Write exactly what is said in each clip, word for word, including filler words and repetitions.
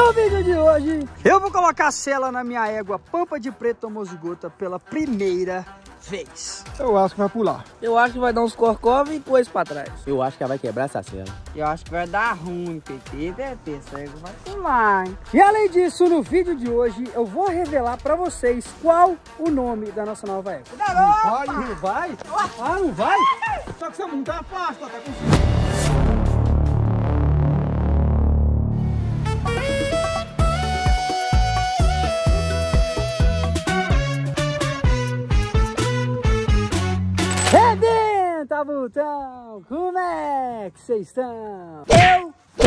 No vídeo de hoje, eu vou colocar a Sela na minha égua pampa de preto homozigota pela primeira vez. Eu acho que vai pular. Eu acho que vai dar uns corcovos e coisa pra trás. Eu acho que ela vai quebrar essa Sela. Eu acho que vai dar ruim, Pepe, Pepe, essa égua vai pular, hein? E além disso, no vídeo de hoje, eu vou revelar pra vocês qual o nome da nossa nova égua. Não vai, não vai? Ah, não vai? Só que você montar a pasta, tá com... Então, como é que vocês estão? Eu tô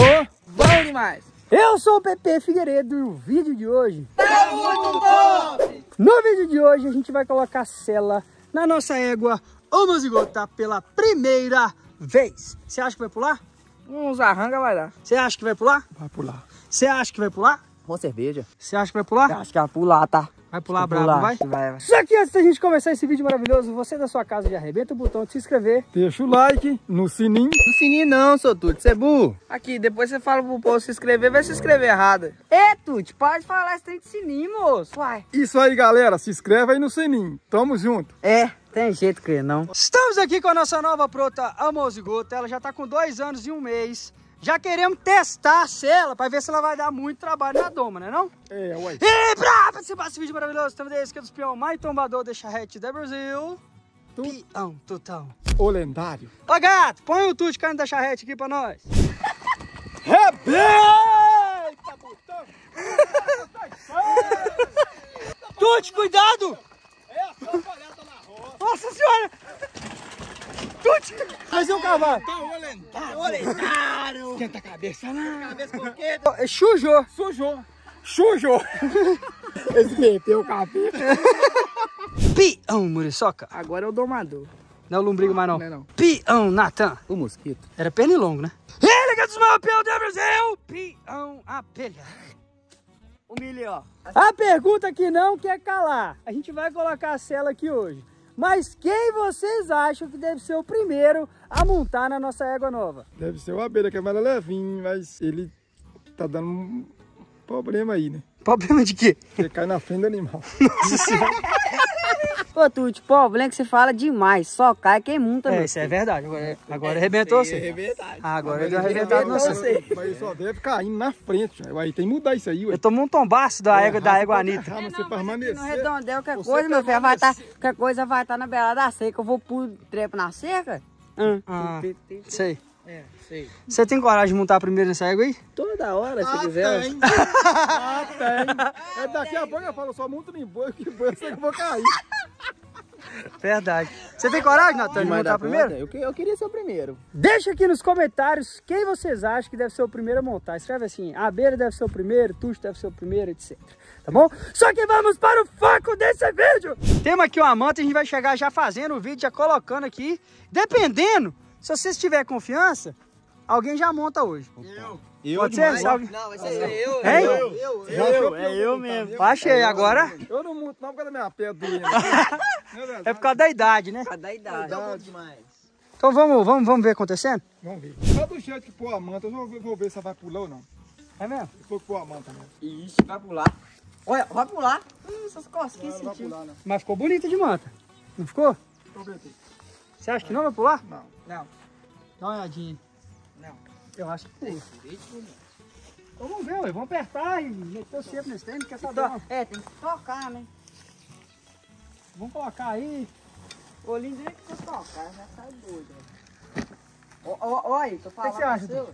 bom demais! Eu sou o Pepe Figueiredo e o vídeo de hoje tá muito bom! No vídeo de hoje a gente vai colocar a Sela na nossa égua homozigota pela primeira vez. Você acha que vai pular? Uns arranga vai dar. Você acha que vai pular? Vai pular. Você acha que vai pular? Com cerveja. Você acha que vai pular? Eu acho que vai pular, tá? Vai pular brabo, vai? Vai, vai. Só que antes da gente começar esse vídeo maravilhoso, você da sua casa já arrebenta o botão de se inscrever. Deixa o like no sininho. No sininho não, seu Tuti, você é burro. Aqui, depois você fala pro povo se inscrever, vai se inscrever errado. É, Tuti, pode falar esse trem de sininho, moço. Uai. Isso aí, galera, se inscreve aí no sininho. Tamo junto. É, tem jeito, crer não. Estamos aqui com a nossa nova prota homozigota. Ela já tá com dois anos e um mês. Já queremos testar a Sela para ver se ela vai dar muito trabalho na doma, né não? É, ué. E pra participar desse vídeo maravilhoso, estamos desse que é dos peão mais tombador de charrete da Brasil. Tu... Peão, tutão. O lendário. Ô gato, põe o Tuti caindo da charrete aqui pra nós. Eita, botão. Tuti, cuidado. É a sua palheta na roça. Nossa senhora. Tuti! Mas e o cavalo? Tá lendário! Esquenta a cabeça lá! Cabeça por quê? Sujou! Sujou! Sujou! Esse meteu o cabelo! Peão, Muriçoca! Agora é o domador. Não é o lombrigo mais não. Não, não. Peão, Natan! O mosquito. Era pernilongo, né? Ele que é dos maiores peão do Brasil! Peão, abelha! Humilha, ó. A pergunta que não quer calar. A gente vai colocar a Sela aqui hoje. Mas quem vocês acham que deve ser o primeiro a montar na nossa égua nova? Deve ser o abelha, que é mais levinho, mas ele tá dando um problema aí, né? Problema de quê? Você cai na frente do animal. Nossa senhora. Ô, Tuti, problema que você fala demais, só cai quem monta. É, isso é verdade. Agora, agora é, arrebentou você. É verdade. Agora ele arrebentou você. Mas ele só deve cair na frente. Aí tem que mudar isso aí, ué. Eu tomou um tombaço da égua da égua Anitta. Não, você permanecer. Não redondeu qualquer coisa, meu filho. Vai tá, qualquer coisa vai estar tá na beirada da seca. Eu vou pôr trepo na seca? Hum. Ah, sei. É, sei. Você tem coragem de montar primeiro nessa égua aí? Toda hora, se ah, quiser. Tem. Ah, tem. É, daqui tem. A pouco eu falo, só monta em boi, que boi, eu vou cair. Verdade. Você tem coragem, Natan, de montar primeiro? Eu, eu queria ser o primeiro. Deixa aqui nos comentários quem vocês acham que deve ser o primeiro a montar. Escreve assim, a abelha deve ser o primeiro, Tuti deve ser o primeiro, etcétera. Tá bom? Só que vamos para o foco desse vídeo! Temos aqui uma manta, a gente vai chegar já fazendo o vídeo, já colocando aqui. Dependendo, se vocês tiverem confiança, alguém já monta hoje. Eu. Eu Pode ser? Salve. Não, vai ser ah, eu. eu. É eu? Eu, eu, eu, eu, eu, é eu mesmo. Achei, agora... Eu não monto não por causa da minha pedra. É por causa da idade, né? Por causa da idade. Dá muito demais. Então vamos, vamos, vamos ver acontecendo? Vamos ver. Só do jeito que pôr a manta, eu vou ver se ela vai pular ou não. É mesmo? Depois que pôr a manta mesmo. Ixi, vai pular. Olha, vai pular. Hum, essas cosquinhas não, não sentiu. Pular, mas ficou bonita de manta. Não ficou? Você acha que não vai pular? Não. Não. Dá uma olhadinha. Não. Eu acho que tem. Então vamos ver, ué. Vamos apertar e meter o cheiro nesse trem, porque essa dá. É, tem que tocar, né? Vamos colocar aí. Olhinho direito que você tocar, já tá doido. Olha aí, tô falando. O que você acha? Eu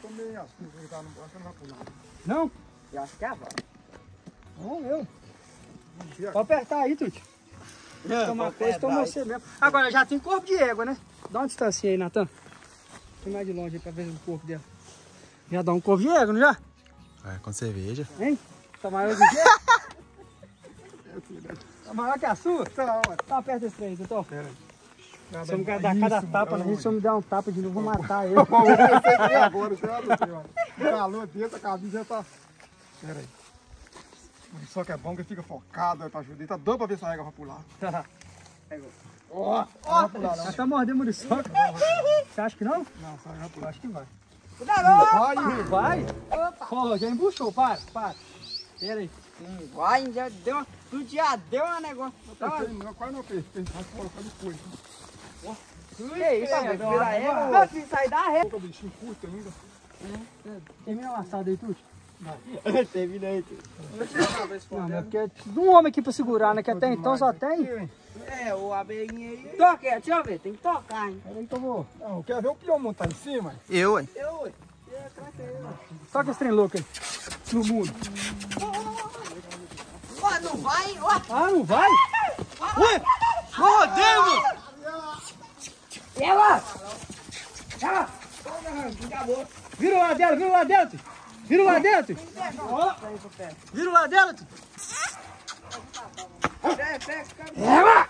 tô meio assim, vou jogar no braço, não vai pular. Não? Eu acho que é a vara. Não, eu. Pode apertar aí, Tuti. Toma coisa, toma você mesmo. Agora já tem corpo de égua, né? Dá uma distância aí, Natan. Tem mais de longe aí pra ver o corpo dela. Já dá um corpo de égua, não já? É, com cerveja. Hein? Tá maior do que? Tá maior que a sua? Tá, tá perto desse trem, então. Pera aí. Se eu me dar cada tapa na gente, se eu me der um tapa de novo, vou matar ele. Agora, o calor desse, a cabeça já tá... Pera aí. Só que é bom que fica focado, pra ajudar. Tá dando pra ver se a égua vai pular. Tá. Pegou. Ó, oh, oh, ela tá mordendo muriçoca. Você acha que não? Não, só vai pular. Acho que vai. Vai, vai. Opa. Já embuchou, para, para. Pera aí. Sim, vai, já deu, tu já deu um negócio. Não, quase não fez, tem que colocar no coiso. Que é isso, rapaz? Vira ela. Não, se sair da reta. O bichinho curto ainda. Termina a laçada aí, Tuti. Termina aí, Tuti. Não, é porque precisa de um homem aqui pra segurar, né? Que até então só tem. É, o abelhinho aí. Toca, deixa eu ver, tem que tocar, hein? Peraí que eu vou. Não, quer ver o peão montar em cima? Eu, hein? Eu, hein? Toca esse trem louco aí. No muro. Ó, não vai, ó. Ah, não vai? Ué! Rodando! Ela! Ela! Vira lá dela, vira lá dentro! Vira lá dentro! Vira lá dentro! Ela!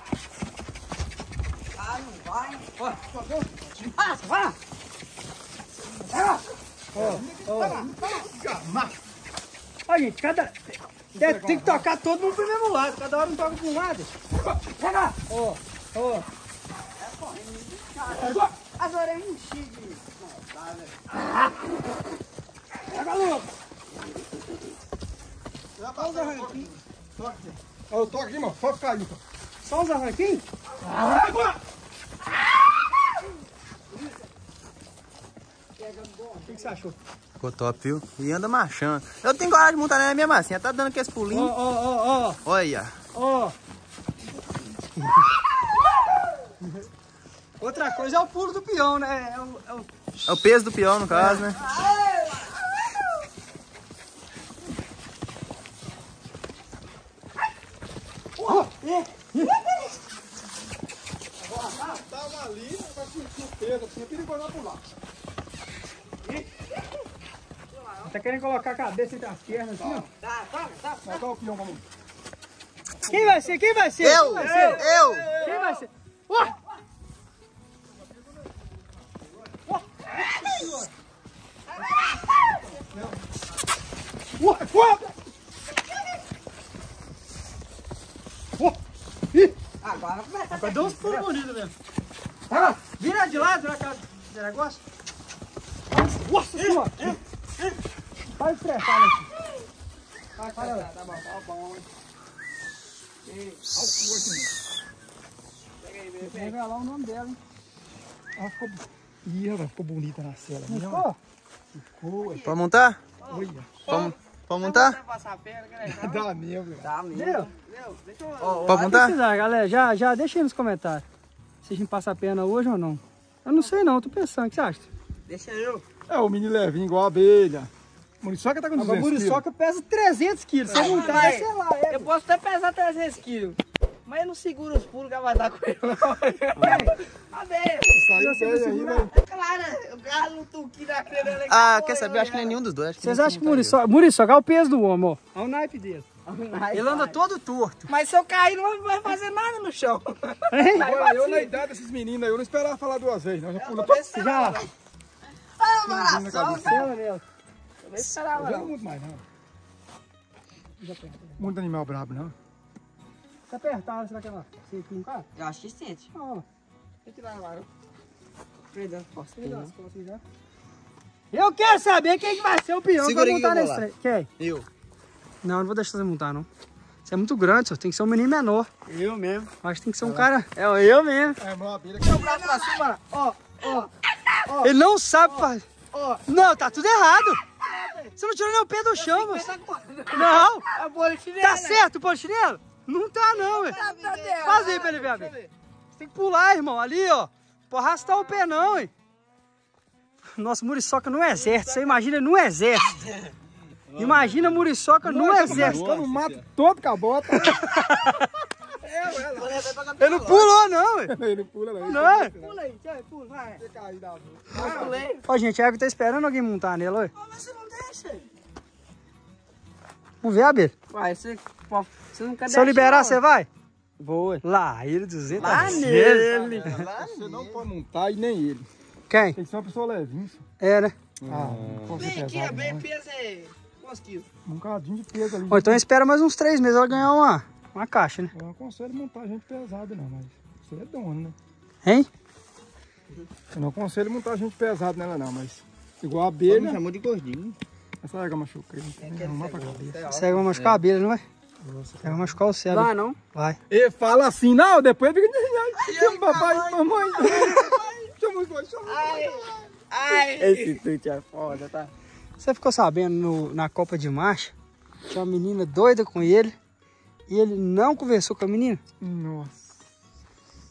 Ah, não vai! Ó, passa, vá! Ela! Ó, gente, cada... Tem que tocar todo mundo pro mesmo lado, cada hora um toca de um lado. Ela! Ó, ó! As orelhas enchidas de montada. Pega louco! Já passa os arranquinhos. Eu tô aqui, mano. Só ficar aí, pô. Só os arranquinhos? Água! O que, que você achou? Ficou top, viu? E anda marchando. Eu tenho coragem de montar na minha massinha. Tá dando aqueles pulinhos. Ó, ó, ó, ó. Olha. Ó. Outra coisa é o pulo do peão, né? É o, é o... É o peso do peão, no caso, é, né? Oh, é. Agora, tava ali, vai sentir o peso, assim, é perigoso pular. Tá querendo colocar a cabeça entre as pernas, assim, ó? Tá, tá, tá. Vai dar o peão, vamos. Quem vai ser? Quem vai ser? Eu! Quem vai ser? Eu! Quem vai ser? Oh. Agora vai dar uns pulos bonitos mesmo. Ah, vira de lado, vira aquela de negócio. Nossa senhora! Vai estressar aqui. Vai, vai, vai. Tá bom, tá bom. Olha o curso. Pega aí, bebê. Pega lá o nome dela, hein? Ela ficou. Ih, ela ficou bonita na cela. Ficou? Ficou. Pode montar? Olha. Vamos. Pode montar? Dá mesmo. Dá mesmo. Pode montar? Precisar, galera, já, já deixa aí nos comentários. Se a gente passa a perna hoje ou não. Eu não sei não, tô pensando. O que você acha? Deixa eu. É o mini levinho, igual a abelha. Muriçoca tá com duzentos quilos. A muriçoca pesa trezentos quilos. Se eu montar, sei lá. Eu posso até pesar trezentos quilos. Mas eu não seguro os pulos que ela vai dar com ele, não. Abelha. Claro, eu galo um tuqui da crena. Ah, quer saber? Eu acho que não é nenhum dos dois. Vocês acham que muriçoca... Muriçoca é o peso do homem, ó. Olha o naipe dele. Ele anda todo torto. Mas se eu cair, não vai fazer nada no chão. Eu, na idade desses meninos, eu não esperava falar duas vezes, não. Já pulou todo mundo. Já. Ah, maraçoca. Eu não esperava, não. Não é muito mais, não. Muito animal brabo, não. Se apertar, será que ela sente um cara? Eu acho que sente. Ó, tem que tirar agora. Perdão, posso tirar as costas já? Eu quero saber quem que vai ser o peão que vai montar nesse trem. Quem? Eu. Não, não vou deixar você montar, não. Você é muito grande, senhor. Tem que ser um menino menor. Eu mesmo. Acho que tem que ser um cara... É, eu mesmo. É, meu abelha. Deixa o braço pra cima, ó, ó, ó. Ele não sabe fazer. Ó. Não, tá tudo errado. Você não tirou nem o pé do chão, mas... Não. É o bolo de chinelo. Tá certo o bolo de chinelo? Não tá não, velho. Faz aí pra ele ver, abelha. Você tem que pular, irmão. Ali, ó. Pode arrastar o pé não, hein. Nossa, muriçoca no exército. Você imagina no exército. Imagina muriçoca no exército. Tá no mato todo com a bota. Ele não pulou não, velho. Ele não pula não. Não. Pula aí, pula, vai. Ó, gente, a Égua tá esperando alguém montar nela, olha. Mas você não deixa. Vamos ver, abelha. Vai, você... Se eu liberar, você vai? Vou. Lá, ele duzentos. Lá nele. Você não pode montar e nem ele. Quem? Tem que ser uma pessoa levinha. É, né? Ah, vem aqui, abelha, pesa aí. Quantos quilos? Um cadinho de peso ali. Então espera mais uns três meses, ela ganhar uma, uma caixa, né? Eu não aconselho montar gente pesada, não, mas você é dono, né? Hein? Eu não aconselho montar gente pesada nela, não, mas Igual a abelha. Me chamou de gordinho. Essa égua machuca. Essa égua vai machucar a abelha, não vai? Nossa, vai machucar o cérebro. Vai, não? Vai. E fala assim, não, depois fica... Chama o papai, mamãe. Chama os dois, chama os dois. Ai. Esse tute é foda, tá? Você ficou sabendo no, na Copa de Marcha que uma menina doida com ele e ele não conversou com a menina? Nossa.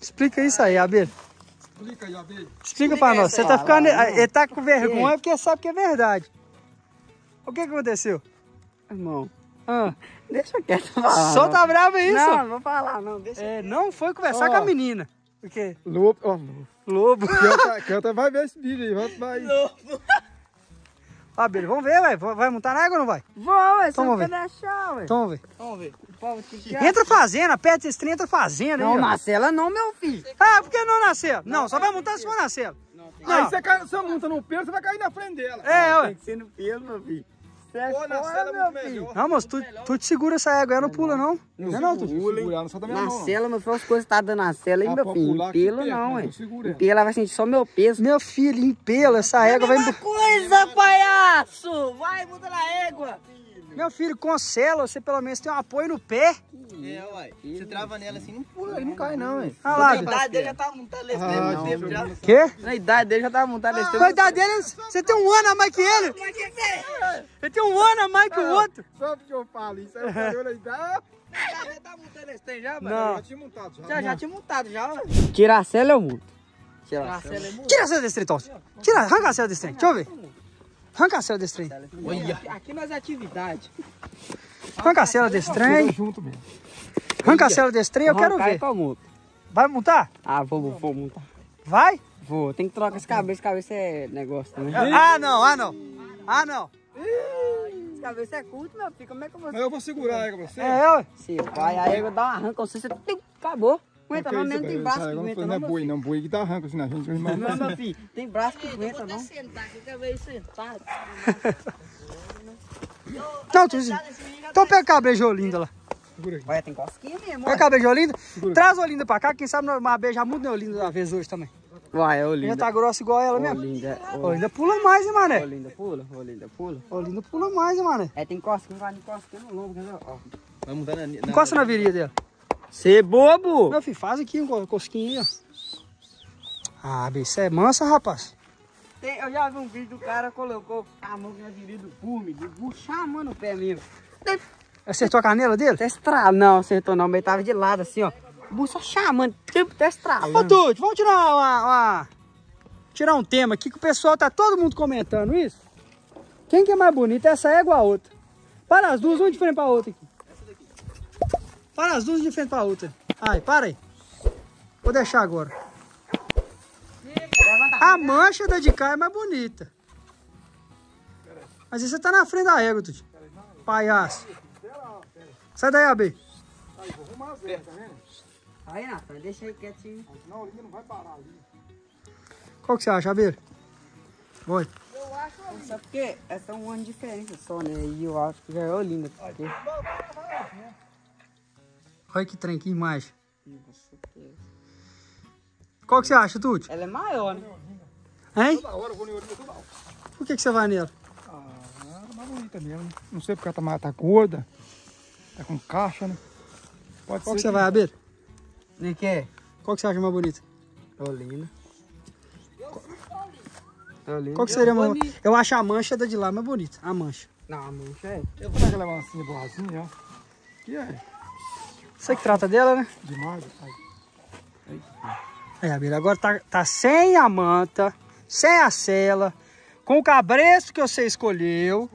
Explica isso aí, Abelha. Explica aí, Abelha. Explica, Explica pra nós. Você tá ficando... Ele tá com vergonha porque sabe que é verdade. O que aconteceu? Irmão. Ah. Deixa quieto falar. Só tá bravo isso? Não, não vou falar não. Deixa é, não foi conversar oh. com a menina. O quê? Lobo. Oh, lobo. Lobo. Que outra vai ver esse vídeo aí. Vai. Lobo. Abelha, vamos ver, ué. Vai montar na água ou não vai? Vou, é só um pedaço, ué. Vamos ver. Vamos ver. O povo que entra fazendo, aperta esse trem, entra fazendo. Não, na Sela não, meu filho. Ah, por que não na Sela? Não, não, só vai montar se for na Sela. Não, tem que... Aí você, cai, você monta no pelo, você vai cair na frente dela. É, ué. Tem que ser no pelo, meu filho. Pô, na Sela é muito melhor. Não, moço, tu, tu te segura essa égua, ela não pula, não. Não, não, não tu segura, ela não solta mesmo, não. Na Sela, meu filho, as coisas que tá dando na Sela, hein, meu filho? Em pelo não, hein. Em pelo, ela vai sentir só meu peso. Meu filho, em pelo, essa égua vai... Uma coisa, palhaço! Vai, muda na égua! Meu filho, com a Sela, você pelo menos tem um apoio no pé. É, uai. Você trava nela assim, não pula, ele não cai, não, hein. Ah, lá, a idade dele já tá montada nesse tempo, já. Quê? Na idade dele já tá montada nesse tempo. Na idade dele, você tem um ano a mais que ele. Ele tem um ano a mais que o outro. Só porque eu falo isso, aí eu falei, olha, já tá montando esse tempo, já, mano? Não. Já tinha montado, já. Já, já tinha montado, já, mano. Tira a Sela, eu mudo. Tira a Sela, eu mudo. Tira a Sela desse trem, Tócio. Tira, arranca a Sela desse trem, deixa eu ver. Arranca a Sela desse trem. Olha. Aqui nas atividades. Arranca a Sela desse trem. Arranca a Sela desse trem, eu quero ver. Vai montar? Ah, vou, vou montar. Vai? Vou, tem que trocar esse cabeça, esse cabeça é negócio também. Ah, não, ah, não. Ah, não. Esse cabeça é curto, meu filho, como é que eu vou... Mas eu vou segurar a égua pra você. É, eu... Se vai, a égua dá um arranco, você acabou. Aguenta não, mesmo tem braço que aguenta não. Não é boi, não, boi que dá arranco assim na gente. Não, meu filho, tem braço que aguenta não. Eu vou até sentar, que eu acabei sentado. Então, então pega a cabreja Olinda lá. Vai, tem cosquinha mesmo. Pega a cabreja Olinda, traz a Olinda pra cá, quem sabe uma beija muito na Olinda da vez hoje também. Vai, é Olinda. Já tá grossa igual ela mesmo. Olinda, Olinda pula mais, hein, mané? Olinda pula, Olinda pula. Olinda pula mais, hein, mané? É, tem cosquinha, vai encostar no lombo, quer dizer, ó. Vai mudar na... Encosta na virilha dela. Cê bobo! Meu filho, faz aqui um cosquinho aí, ó. Ah, bicho, é mansa, rapaz. Tem, eu já vi um vídeo do cara colocou a mão na virilha do fume, de buchar a mão no pé mesmo. Acertou a canela dele? Até estralou. Não, acertou não, mas ele tava de lado assim, ó. Bucha chamando, tempo até estralando. Ô, Tuti, vamos tirar uma, uma... Tirar um tema aqui que o pessoal tá todo mundo comentando isso. Quem que é mais bonita? Essa égua ou a outra? Para as duas, uma de frente pra outra aqui. Essa daqui. Para as duas de frente pra outra. Ai, para aí. Vou deixar agora. A mancha da de cá é mais bonita. Mas você tá na frente da égua, Tuti. Palhaço. Sai daí, A B. Aí, vou arrumar as égua, tá vendo? Aí, Nathan, deixa aí quietinho. Não, ele não vai parar ali. Qual que você acha, Abelha? Oi. Eu acho Olinda. Só porque essa é um ano de diferença só, né? E eu acho que já é Olinda. Porque... Olha que trem, que imagem. Nossa, que... Qual que você acha, Tuti? Ela é maior, né? Hein? Toda hora eu vou em Olinda toda hora. Por que que você vai nela? Ah, ela é mais bonita mesmo. Né? Não sei porque ela tá gorda. Tá com caixa, né? Pode Qual ser que você vai, Abelha? Nem que é? Qual que você acha mais bonita? Olinda. Olinda. Qual que seria mais bonita? Eu acho a mancha da de lá mais bonita. A mancha. Não, a mancha é. Eu vou dar aquela mancinha boazinha, ó. Que é? Você que trata dela, né? Demais. Aí, aí Abelha, agora tá, tá sem a manta, sem a Sela, com o cabresto que você escolheu.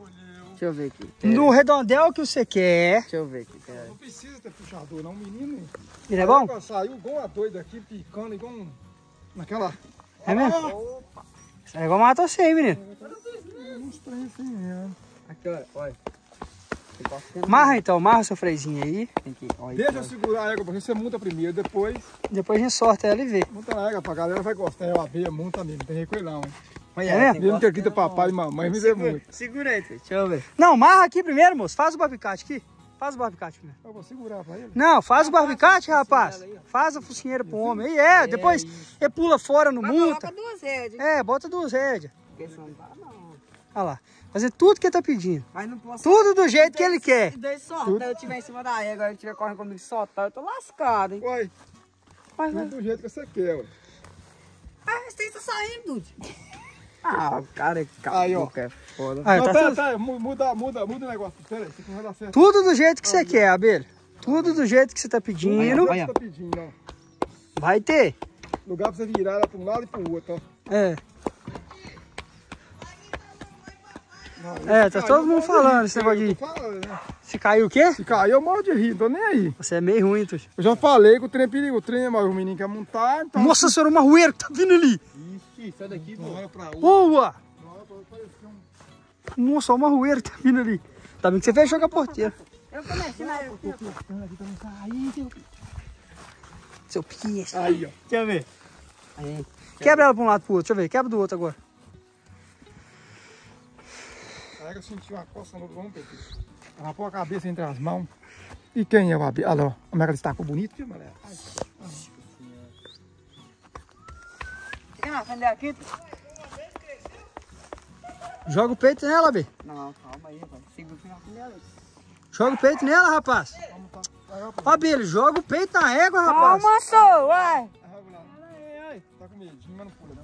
Deixa eu ver aqui. No redondel que você quer. Deixa eu ver aqui. Pera. Não precisa ter puxador, não, menino. Ele é bom? Saiu igual a doida aqui, picando igual um... naquela... É mesmo? Opa. É igual matou você aí, menino. Aqui, olha, olha. Marra então, marra seu freizinho aí. Aqui, olha, deixa olha. Eu segurar a égua, porque você monta primeiro, depois... Depois a gente sorta ela e vê. Monta a égua, pra galera vai gostar. Eu abri a monta mesmo, tem recolhão, hein. Olha, é mesmo? Mesmo que aqui do papai e mamãe me deu muito. Segura aí, deixa eu ver. Não, marra aqui primeiro, moço. Faz o barbicate aqui. Faz o barbicate primeiro. Eu vou segurar pra ele. Não, faz ah, o barbicate, rapaz. Aí, faz a focinheira pro homem aí. É, é depois ele pula fora no multa. Bota duas rédeas. É, bota duas rédeas. Porque não dá, não. Olha lá. Fazer tudo que ele tá pedindo. Mas não posso... Tudo do jeito que ele quer. Se daí solta, eu tiver em cima da égua, ele tiver correndo comigo soltar, eu tô lascado, hein? Uai. Mas não é do jeito que você quer, ué. Ah, você tá saindo, Dude. Ah, o cara é caro, que é foda. Aí, não, tá pera, pera, muda, muda, muda o negócio. Pera aí, que não vai dar certo. Tudo do jeito que você quer, abelha. Tudo do jeito que você tá pedindo. Olha, olha. Vai ter. Lugar pra você virar ela pra um lado e pro outro, ó. É. É, tá todo mundo falando esse negócio aqui. Se caiu o quê? Se caiu, eu morro de rir, tô nem aí. Você é meio ruim, Tuxo. Eu já falei que o trem é perigo, o trem, mas o menino quer montar. Então... Nossa senhora, uma rueira que tá vindo ali. Ixi, sai daqui, boa. Boa! Nossa, uma rueira que tá vindo ali. Tá vendo que você fechou com a porteira. Eu comecei na eu. Seu pique. Aí, ó. Deixa eu ver. Aí. Quebra ela pra um lado pro outro, deixa eu ver. Quebra do outro agora. Caraca, eu senti uma coça no ombro, Pepe. Ela pôs a cabeça entre as mãos. E quem é o abelha? Olha lá, como é que ela destacou bonito, viu, galera? Quem vai acender aqui? Joga o peito nela, Bê. Não, calma aí, rapaz. Segura o final dela. Joga o peito nela, rapaz. Abelha, joga o peito na égua, rapaz. Calma, sou, uai. Tá com medinho, mas não pula,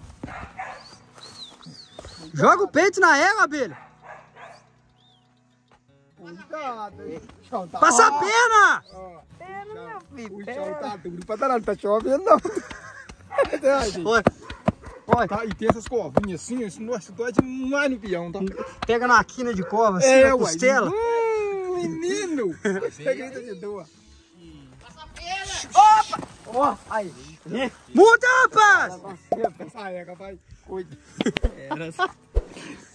não. Joga o peito na égua, abelha. Passa a pena! Oh, pena, meu filho! O chão tá duro pra danado, tá chovendo não! Olha! Olha! Tá, e tem essas covinhas assim, isso nossa, dói demais no peão, tá? Pega na quina de cova, assim, é, na costela! Hum, menino! Você grita de dor! Passa a pena! Opa! Ó, oh, aí! Muda, rapaz! Essa é, rapaz! Cuide! Era assim!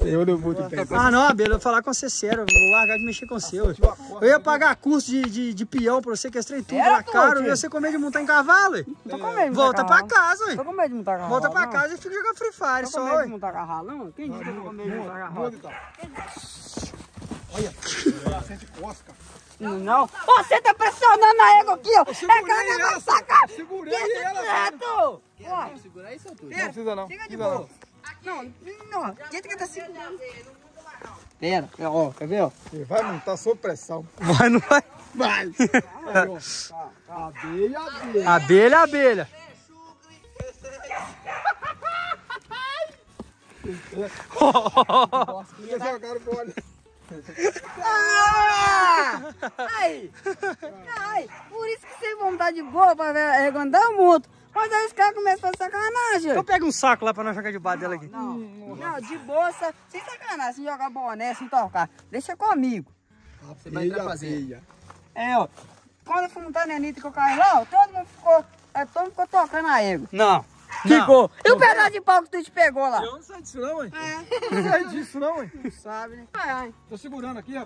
Eu não vou te pegar. Ah, não, Abelha, eu vou falar com você sério. Eu vou largar de mexer com você. Eu, eu ia pagar curso de, de, de peão pra você, que estrei tudo era caro. E você com medo de montar em cavalo? Tô com medo de volta pra casa, hein? Tô com medo de montar cavalo. Volta pra casa e fica jogando Free Fire só. Tô com medo de montar cavalo, não? Quem disse que eu tô com medo de montar cavalo? Olha, sente cosca. Não, não. Você tá pressionando a égua aqui, ó. É que ela vai sacar. Segurei ela. Quer segurar isso, Arthur? Não precisa, não. Fica de boa. Não, não, o jeito que tá segurando. Pera, ó, quer ver, ó? Ele vai montar sob pressão. Vai, não vai? Vai! Vai, ó. Tá, tá. Abelha, abelha. Abelha, abelha. Ai, ai, por isso que vocês vão dar de boa pra ver, andar muito. Mas aí os caras começam a fazer sacanagem. Então pega um saco lá pra nós jogar debaixo dela aqui. Não, não, não, de bolsa, sem sacanagem, sem jogar boné, sem tocar. Deixa comigo. Abelha, você vai fazer. É, ó. Quando eu fui montar nenita que eu caí lá, todo mundo ficou, todo mundo ficou tocando a ego. Não. Ficou. E o pedaço de pau que tu te pegou lá? Eu não sei disso não, hein? É. Não sei disso não, hein? Não sabe, né? Ai, ai. Tô segurando aqui, ó.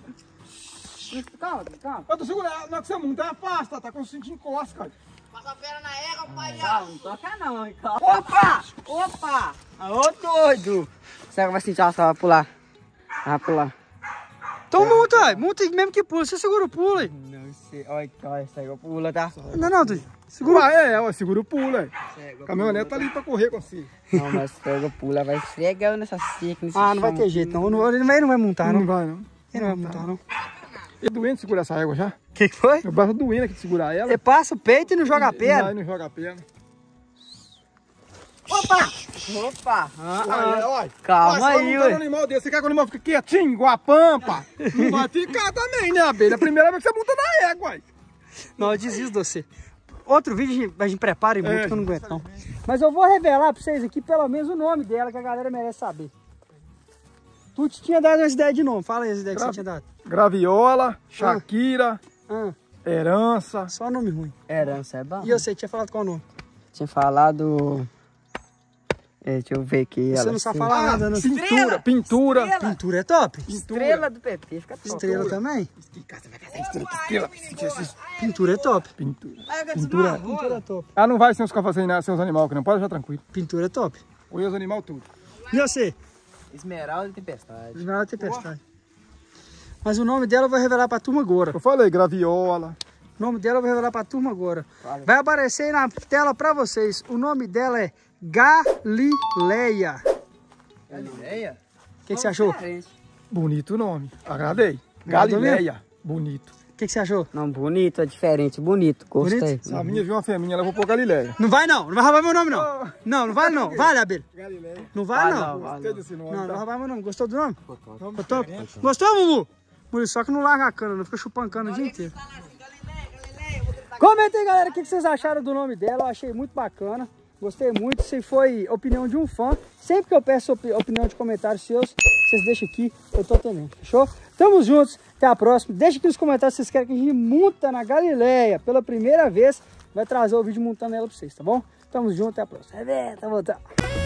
Calma, calma. Eu tô segurando, não é que você monta, é afasta, tá com o cinto em cosca. Passa a perna na égua, pai. Ah, não toca não, hein, cara. Opa! Opa! Ô, doido! Será que vai sentir ela, vai pular? Vai pular. Então multa, multa mesmo que pula. Você segura o pula, hein? Não sei. Olha, olha, essa égua pula, tá? Não, não, doido. Segura. Ah, é, ó, segura o pula. A caminhonete tá ali pra correr com você. Não, mas essa égua pula, vai esfregar nessa seca, nesse Ah, não chão. Vai ter jeito, não. Ele não vai montar, não. Não vai, não. Ele não vai montar, não. É doente segurar essa égua já? O que foi? Eu passo doendo aqui de segurar ela. Você passa o peito e não joga a perna? Vai, não joga a perna. Opa! Opa! Ah, olha, olha. Calma olha, aí, ué. Animal desse. Você quer que o animal fique quietinho, igual a pampa? Não vai ficar também, né, abelha? A primeira vez que você monta na égua, ué. Não, eu desisto de você. Outro vídeo a gente prepara e muito, é, que eu não aguento, não. Mas eu vou revelar pra vocês aqui pelo menos o nome dela, que a galera merece saber. Tu te tinha dado essa ideia de nome. Fala aí as ideias Gra que você tinha dado. Graviola, Shakira, ah. Ah. Herança. Só nome ruim. Herança é bom. E você tinha falado qual nome? Tinha falado... É, deixa eu ver aqui. Você ela não sabe assim. Falar ah, nada, não. Pintura, estrela, pintura. Estrela. Pintura é top. Pintura. Estrela do P P, fica top. Estrela também? Estrela. Pintura é top. Pintura. Pintura, pintura é top. Ah, não vai sem os cafazeiros, sem os animais, que não pode, já tranquilo. Pintura é top. Põe os animais tudo. E você? Esmeralda e Tempestade. Esmeralda e Tempestade. Oh. Mas o nome dela eu vou revelar pra turma agora. Eu falei, Graviola. O nome dela eu vou revelar pra turma agora. Vale. Vai aparecer aí na tela pra vocês. O nome dela é Galileia. Galileia? que, que você achou? Bonito o nome. Agradei. Galileia. Bonito. O que, que você achou? Não, bonito, é diferente. Bonito. Gostei. Bonito? A minha viu uma fêmeinha, ela vou pôr Galileia. Não vai não. Não vai roubar meu nome não. Oh. Não, não vale não. Vale, Abelha. Galileia. Não vai não. Não, gostei desse nome. Não, não vai roubar meu nome. Gostou do nome? Gostou? Gostou, Bubu? Por isso, só que não larga a cana, não fica chupando cana o dia inteiro. Comenta aí, galera, o que vocês acharam do nome dela. Eu achei muito bacana. Gostei muito, se foi opinião de um fã. Sempre que eu peço op opinião de comentários seus, vocês deixam aqui, eu tô atendendo, fechou? Tamo juntos, até a próxima. Deixa aqui nos comentários se vocês querem que a gente monta na Galileia. Pela primeira vez, vai trazer o vídeo montando ela pra vocês, tá bom? Tamo junto, até a próxima. É, tá voltando.